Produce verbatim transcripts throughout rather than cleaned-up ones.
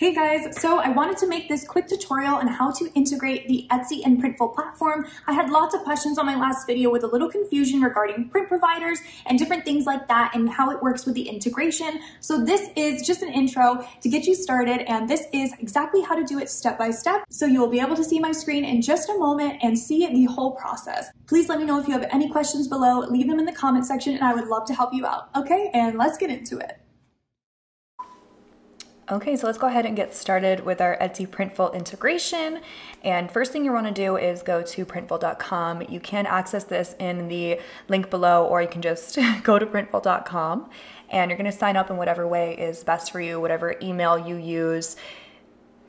Hey guys, so I wanted to make this quick tutorial on how to integrate the Etsy and Printful platform. I had lots of questions on my last video with a little confusion regarding print providers and different things like that and how it works with the integration. So this is just an intro to get you started, and this is exactly how to do it step by step. So you will be able to see my screen in just a moment and see the whole process. Please let me know if you have any questions below, leave them in the comment section and I would love to help you out. Okay, and let's get into it. Okay, so let's go ahead and get started with our Etsy Printful integration. And first thing you want to do is go to printful dot com. You can access this in the link below, or you can just go to printful dot com and you're going to sign up in whatever way is best for you. Whatever email you use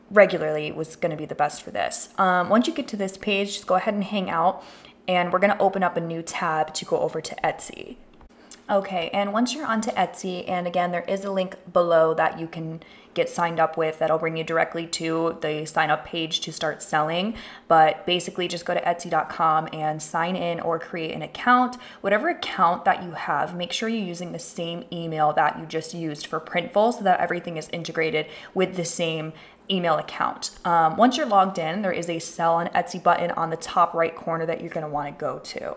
regularly was going to be the best for this. Um, once you get to this page, just go ahead and hang out, and we're going to open up a new tab to go over to Etsy. Okay, and once you're onto Etsy, and again, there is a link below that you can get signed up with that'll bring you directly to the sign up page to start selling. But basically just go to Etsy dot com and sign in or create an account. Whatever account that you have, make sure you're using the same email that you just used for Printful so that everything is integrated with the same email account. Um, once you're logged in, there is a sell on Etsy button on the top right corner that you're gonna wanna go to.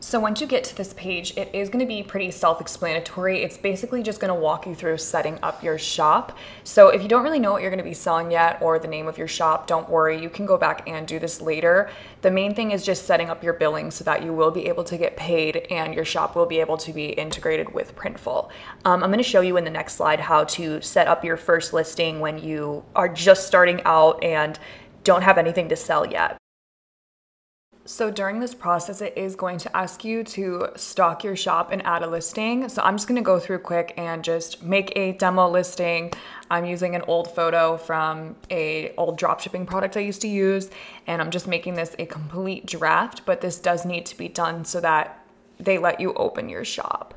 So once you get to this page, it is going to be pretty self-explanatory. It's basically just going to walk you through setting up your shop. So if you don't really know what you're going to be selling yet or the name of your shop, don't worry. You can go back and do this later. The main thing is just setting up your billing so that you will be able to get paid and your shop will be able to be integrated with Printful. Um, I'm going to show you in the next slide how to set up your first listing when you are just starting out and don't have anything to sell yet. So during this process, it is going to ask you to stock your shop and add a listing. So I'm just gonna go through quick and just make a demo listing. I'm using an old photo from a old dropshipping product I used to use, and I'm just making this a complete draft, but this does need to be done so that they let you open your shop.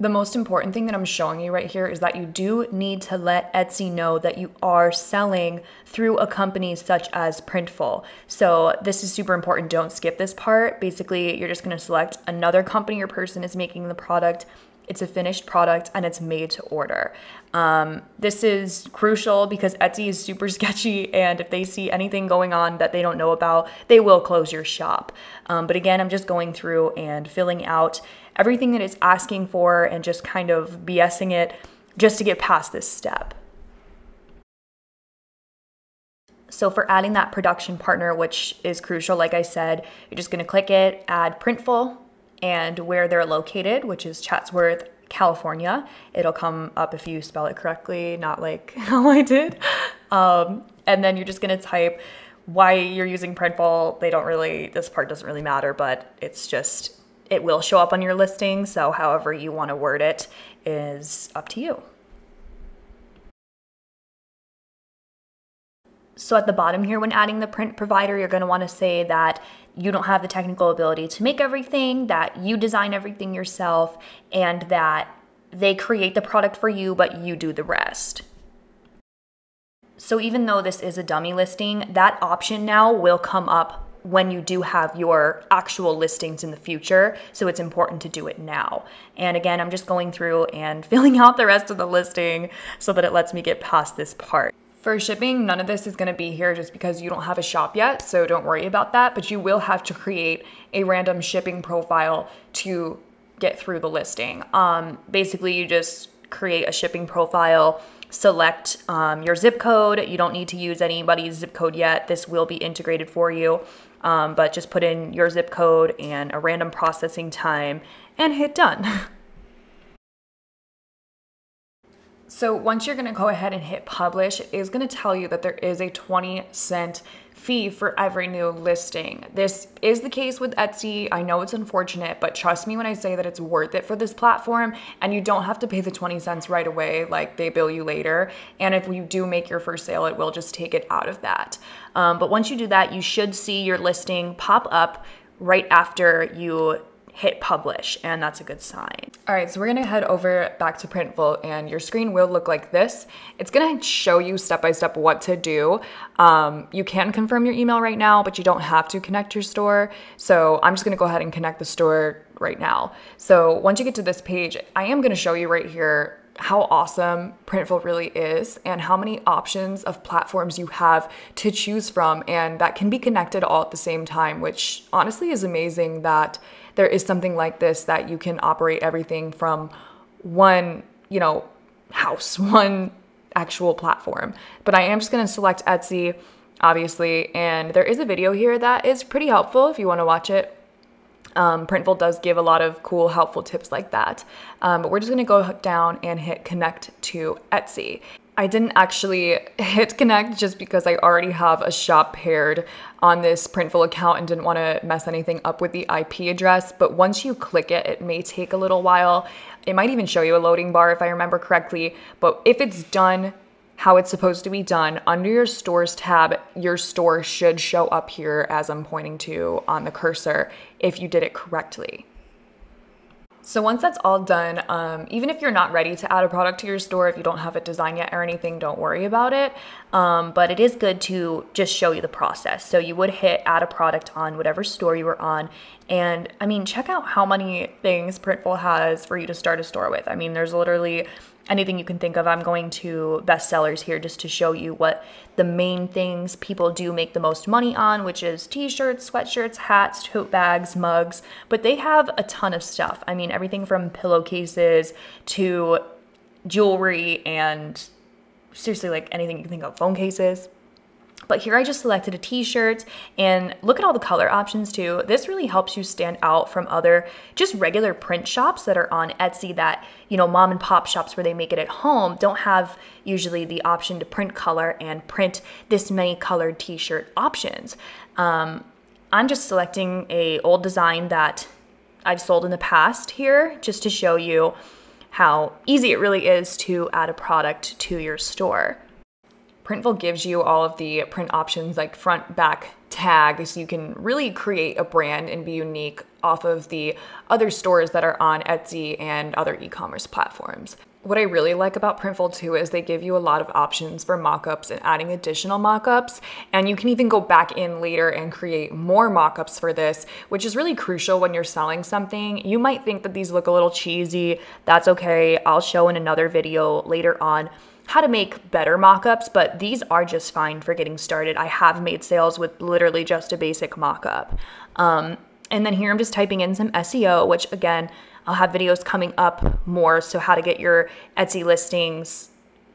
The most important thing that I'm showing you right here is that you do need to let Etsy know that you are selling through a company such as Printful. So this is super important. Don't skip this part. Basically, you're just going to select another company or person is making the product. It's a finished product and it's made to order. Um, this is crucial because Etsy is super sketchy, and if they see anything going on that they don't know about, they will close your shop. Um, but again, I'm just going through and filling out everything that it's asking for and just kind of BSing it just to get past this step. So for adding that production partner, which is crucial, like I said, you're just going to click it, add Printful, and where they're located, which is Chatsworth, California. It'll come up if you spell it correctly, not like how I did. Um, and then you're just gonna type why you're using Printful. They don't really, this part doesn't really matter, but it's just, it will show up on your listing. So however you wanna word it is up to you. So at the bottom here, when adding the print provider, you're going to want to say that you don't have the technical ability to make everything, that you design everything yourself, and that they create the product for you, but you do the rest. So even though this is a dummy listing, that option now will come up when you do have your actual listings in the future. So it's important to do it now. And again, I'm just going through and filling out the rest of the listing so that it lets me get past this part. For shipping, none of this is gonna be here just because you don't have a shop yet, so don't worry about that, but you will have to create a random shipping profile to get through the listing. Um, basically, you just create a shipping profile, select um, your zip code. You don't need to use anybody's zip code yet. This will be integrated for you, um, but just put in your zip code and a random processing time and hit done. So once you're gonna go ahead and hit publish, it is gonna tell you that there is a twenty cent fee for every new listing. This is the case with Etsy. I know it's unfortunate, but trust me when I say that it's worth it for this platform, and you don't have to pay the twenty cents right away, like they bill you later. And if you do make your first sale, it will just take it out of that. Um, but once you do that, you should see your listing pop up right after you hit publish, and that's a good sign. All right, so we're gonna head over back to Printful, and your screen will look like this. It's gonna show you step-by-step what to do. Um, you can confirm your email right now, but you don't have to connect your store. So I'm just gonna go ahead and connect the store right now. So once you get to this page, I am gonna show you right here how awesome Printful really is and how many options of platforms you have to choose from, and that can be connected all at the same time, which honestly is amazing that there is something like this that you can operate everything from one, you know, house, one actual platform. But I am just going to select Etsy, obviously, and there is a video here that is pretty helpful if you want to watch it. Um, Printful does give a lot of cool, helpful tips like that. Um, but we're just going to go down and hit connect to Etsy. I didn't actually hit connect just because I already have a shop paired on this Printful account and didn't want to mess anything up with the I P address. But once you click it, it may take a little while. It might even show you a loading bar if I remember correctly. But if it's done how it's supposed to be done, under your stores tab, your store should show up here as I'm pointing to on the cursor if you did it correctly. So once that's all done, um, even if you're not ready to add a product to your store, if you don't have it designed yet or anything, don't worry about it. Um, but it is good to just show you the process. So you would hit add a product on whatever store you were on. And I mean, check out how many things Printful has for you to start a store with. I mean, there's literally anything you can think of. I'm going to bestsellers here just to show you what the main things people do make the most money on, which is t-shirts, sweatshirts, hats, tote bags, mugs, but they have a ton of stuff. I mean, everything from pillowcases to jewelry and seriously, like anything you can think of, phone cases. But here I just selected a t-shirt, and look at all the color options too. This really helps you stand out from other just regular print shops that are on Etsy that, you know, mom and pop shops where they make it at home don't have usually the option to print color and print this many colored t-shirt options. Um, I'm just selecting a old design that I've sold in the past here just to show you how easy it really is to add a product to your store. Printful gives you all of the print options like front, back, tag, so you can really create a brand and be unique off of the other stores that are on Etsy and other e-commerce platforms. What I really like about Printful too is they give you a lot of options for mockups and adding additional mockups, and you can even go back in later and create more mockups for this, which is really crucial when you're selling something. You might think that these look a little cheesy. That's okay. I'll show in another video later on how to make better mock-ups, but these are just fine for getting started. I have made sales with literally just a basic mock-up. Um, and then here I'm just typing in some S E O, which again, I'll have videos coming up more, so how to get your Etsy listings,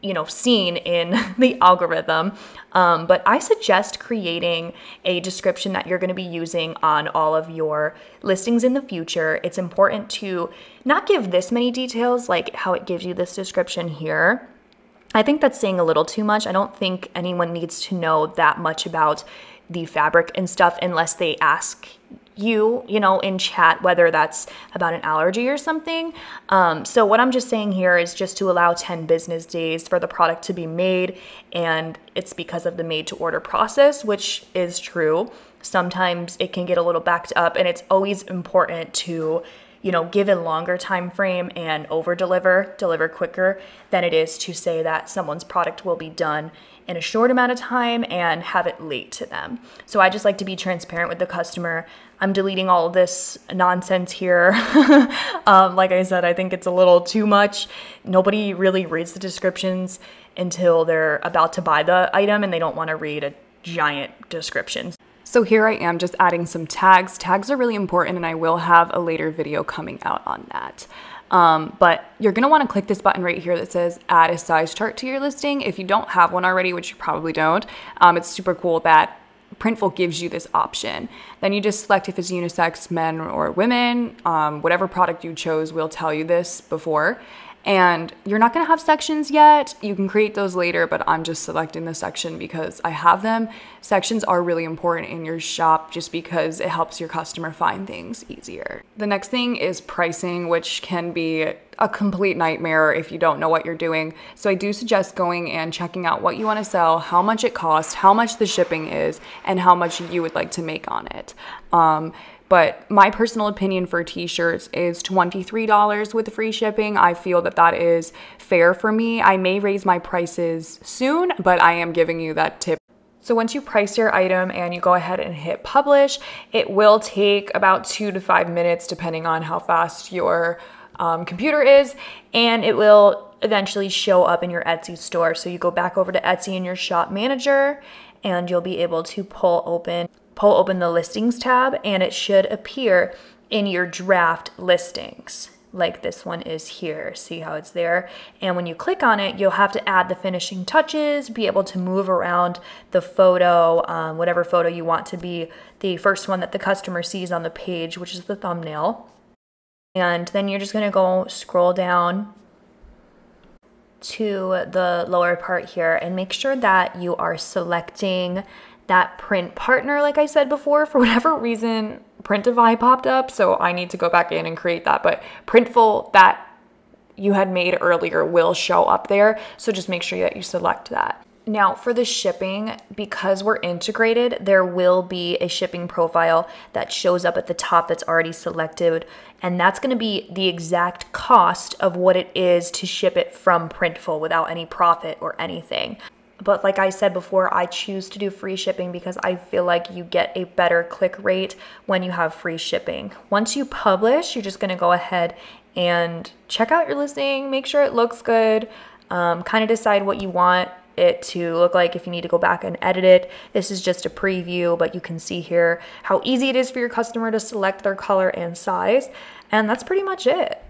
you know, seen in the algorithm. Um, but I suggest creating a description that you're going to be using on all of your listings in the future. It's important to not give this many details, like how it gives you this description here. I think that's saying a little too much. I don't think anyone needs to know that much about the fabric and stuff unless they ask you, you know, in chat, whether that's about an allergy or something. Um, so what I'm just saying here is just to allow ten business days for the product to be made, and it's because of the made to order process, which is true. Sometimes it can get a little backed up, and it's always important to, you know, give a longer time frame and over deliver, deliver quicker than it is to say that someone's product will be done in a short amount of time and have it late to them. So I just like to be transparent with the customer. I'm deleting all this nonsense here. um, like I said, I think it's a little too much. Nobody really reads the descriptions until they're about to buy the item, and they don't want to read a giant description. So here I am just adding some tags. Tags are really important, and I will have a later video coming out on that. Um, but you're gonna wanna click this button right here that says add a size chart to your listing. If you don't have one already, which you probably don't, um, it's super cool that Printful gives you this option. Then you just select if it's unisex, men or women. Um, whatever product you chose will tell you this before. And you're not gonna have sections yet. You can create those later, but I'm just selecting the section because I have them. Sections are really important in your shop just because it helps your customer find things easier. The next thing is pricing, which can be a complete nightmare if you don't know what you're doing. So I do suggest going and checking out what you wanna sell, how much it costs, how much the shipping is, and how much you would like to make on it. Um, But my personal opinion for t-shirts is twenty-three dollars with free shipping. I feel that that is fair for me. I may raise my prices soon, but I am giving you that tip. So once you price your item and you go ahead and hit publish, it will take about two to five minutes depending on how fast your um, computer is, and it will eventually show up in your Etsy store. So you go back over to Etsy in your shop manager, and you'll be able to pull open, pull open the listings tab, and it should appear in your draft listings, like this one is here. See how it's there? And when you click on it, you'll have to add the finishing touches, be able to move around the photo, um, whatever photo you want to be the first one that the customer sees on the page, which is the thumbnail. And then you're just gonna go scroll down to the lower part here and make sure that you are selecting that print partner, like I said before. For whatever reason, Printify popped up, so I need to go back in and create that, but Printful that you had made earlier will show up there, so just make sure that you select that. Now for the shipping, because we're integrated, there will be a shipping profile that shows up at the top that's already selected, and that's gonna be the exact cost of what it is to ship it from Printful without any profit or anything. But like I said before, I choose to do free shipping because I feel like you get a better click rate when you have free shipping. Once you publish, you're just gonna go ahead and check out your listing, make sure it looks good, um, kind of decide what you want it to look like if you need to go back and edit it. This is just a preview, but you can see here how easy it is for your customer to select their color and size, and that's pretty much it.